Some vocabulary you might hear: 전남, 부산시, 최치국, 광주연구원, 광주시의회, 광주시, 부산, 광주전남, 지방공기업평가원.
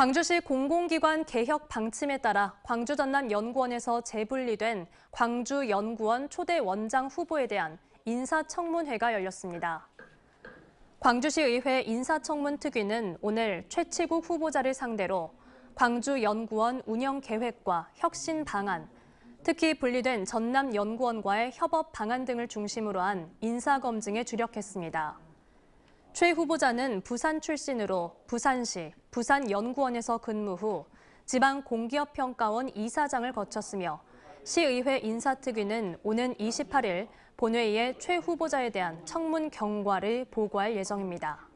광주시 공공기관 개혁 방침에 따라 광주 전남 연구원에서 재분리된 광주 연구원 초대 원장 후보에 대한 인사청문회가 열렸습니다. 광주시의회 인사청문특위는 오늘 최치국 후보자를 상대로 광주 연구원 운영 계획과 혁신 방안, 특히 분리된 전남 연구원과의 협업 방안 등을 중심으로 한 인사검증에 주력했습니다. 최 후보자는 부산 출신으로 부산시, 부산연구원에서 근무 후 지방공기업평가원 이사장을 거쳤으며 시의회 인사특위는 오는 28일 본회의에 최 후보자에 대한 청문 경과를 보고할 예정입니다.